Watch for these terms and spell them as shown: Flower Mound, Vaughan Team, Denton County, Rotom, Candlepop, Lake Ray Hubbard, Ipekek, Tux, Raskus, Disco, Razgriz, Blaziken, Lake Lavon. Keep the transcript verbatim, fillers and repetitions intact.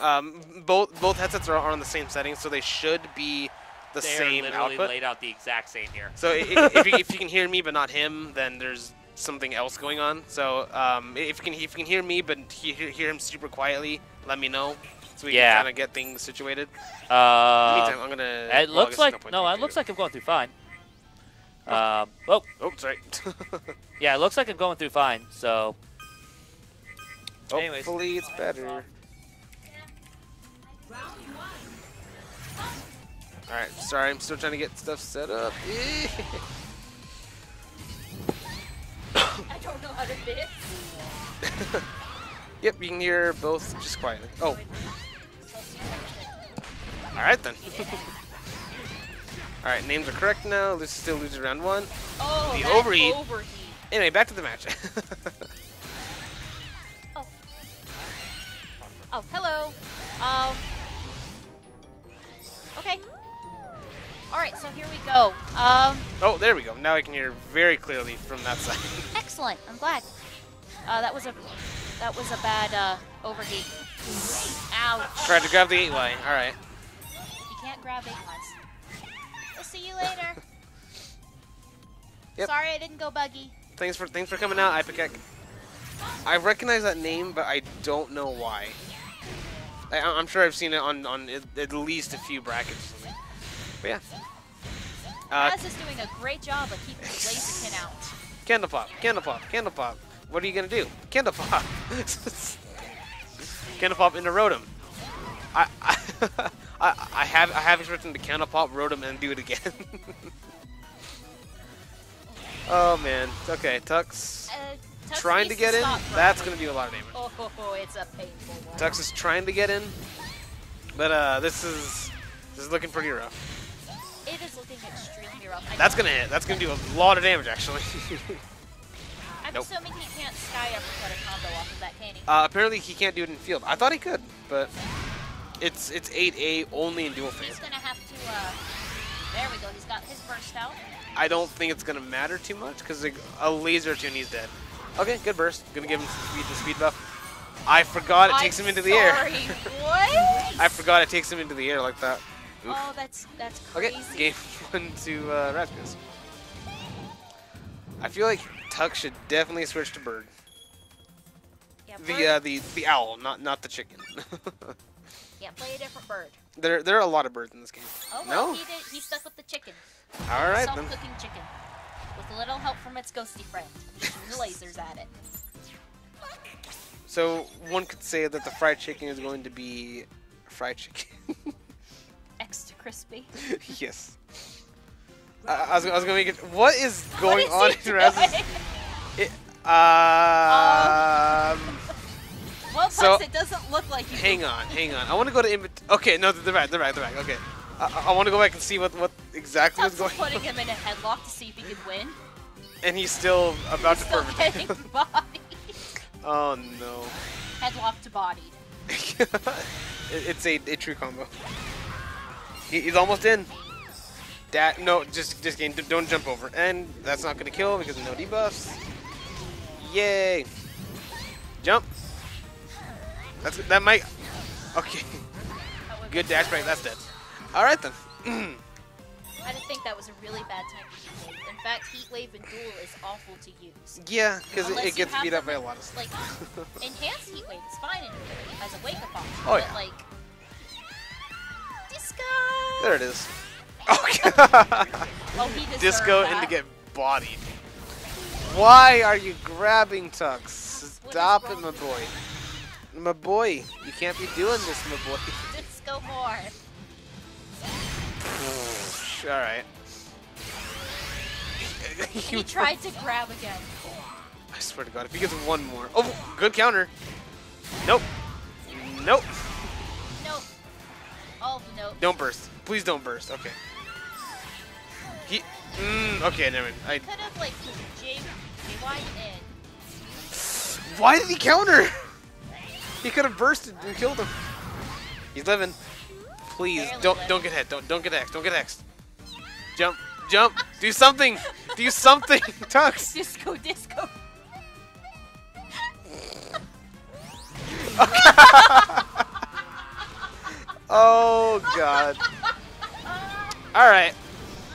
Um, both both headsets are on the same settings, so they should be the they same are literally output. Laid out the exact same here. So if, if, you, if you can hear me but not him, then there's something else going on. So um, if you can if you can hear me but he, hear him super quietly, let me know so we yeah. can kind of get things situated. Uh, In the meantime, I'm gonna. It looks well, like no, it looks like I'm going through fine. Oh. Uh, oh, oh, sorry. Yeah, it looks like I'm going through fine. So anyways, hopefully it's better. Alright, sorry, I'm still trying to get stuff set up. I don't know how to fit it. Yep, you can hear both just quietly. Oh. Alright then. Alright, names are correct now. Lucy still loses round one. Oh, the overheat. overheat. Anyway, back to the match. Oh. Oh, hello. Um. Okay. Alright, so here we go. Um, oh, there we go. Now I can hear very clearly from that side. Excellent. I'm glad. Uh, that was a that was a bad uh, overheat. Ouch. Tried to grab the eight line. Alright. You can't grab eight lines. We'll see you later. Yep. Sorry I didn't go buggy. Thanks for thanks for coming out, Ipekek. I recognize that name, but I don't know why. I, I'm sure I've seen it on, on at least a few brackets. But yeah. Uh, Raz is doing a great job of keeping Blaziken out. Candlepop, Candlepop, Candlepop. What are you gonna do? Candlepop. Candlepop into Rotom. I I, I I have I have expected to Candlepop Rotom and do it again. Oh man. Okay, Tux. Uh, Tux trying to get in. That's gonna be a lot of damage. Oh, oh, oh, it's a painful one. Tux is trying to get in, but uh, this is. This is looking pretty rough. It is looking extremely rough. I That's gonna hit. That's gonna do a lot of damage, actually. I'm nope. assuming he can't sky uppercut a combo off of that, can he? Uh, apparently he can't do it in field. I thought he could, but it's it's eight A only in dual phase. He's gonna have to. Uh, there we go. He's got his burst out. I don't think it's gonna matter too much because like, a laser tune, he's dead. Okay, good burst. Gonna give him some speed, the speed buff. I forgot it I'm takes him into the sorry. air. What? I forgot it takes him into the air like that. Oof. Oh, that's that's crazy. Okay, game one to uh, Raskus. I feel like Tux should definitely switch to bird. Yeah, bird. The uh, the the owl, not not the chicken. Yeah, play a different bird. There there are a lot of birds in this game. Oh well, no? he did, he stuck with the chicken. All right, self-cooking then. chicken, with a little help from its ghosty friend, shooting the lasers at it. So one could say that the fried chicken is going to be fried chicken. Extra crispy. Yes. I, I, was, I was gonna make it. What is going what is on in Raskus? It, uh, um. Well, plus so, it doesn't look like you. Hang on, hang on. I want to go to invit. Okay, no, they're back, they're back, they're back. Okay. I, I want to go back and see what what exactly was going. Putting on. Putting him in a headlock to see if he could win. And he's still about he's to perfect. Getting bodied. Oh no. Headlock to body. it, it's a, a true combo. He's almost in. That no, just just game. Don't jump over. And that's not gonna kill because of no debuffs. Yay! Jump. That's that might. Okay. Good dash break. That's dead. All right then. I didn't think that was a really bad time to use it. In fact, Heat Wave and Duel is awful to use. Yeah, because it, it gets beat up by a lot of stuff. Like enhanced Heat Wave is fine in here as a wake up option. Oh yeah. Like, Disco! There it is. Okay. Oh, Disco and to get bodied. Why are you grabbing Tux? Stop it, my boy. My boy, you can't be doing this, my boy. Disco more. Oh, all right. He tried to grab again. I swear to God, if he gets one more. Oh, good counter. Nope. Nope. Oh, no. Don't burst. Please don't burst. Okay. He. Mm, okay, never mind. I could have, like, J Y in. Why did he counter? He could have bursted and killed him. He's living. Please, Barely don't living. don't get hit. Don't don't get hexed. Don't get hexed. Jump. Jump. Do something. Do something. Tux. Disco, disco. Okay. Oh, God. All right.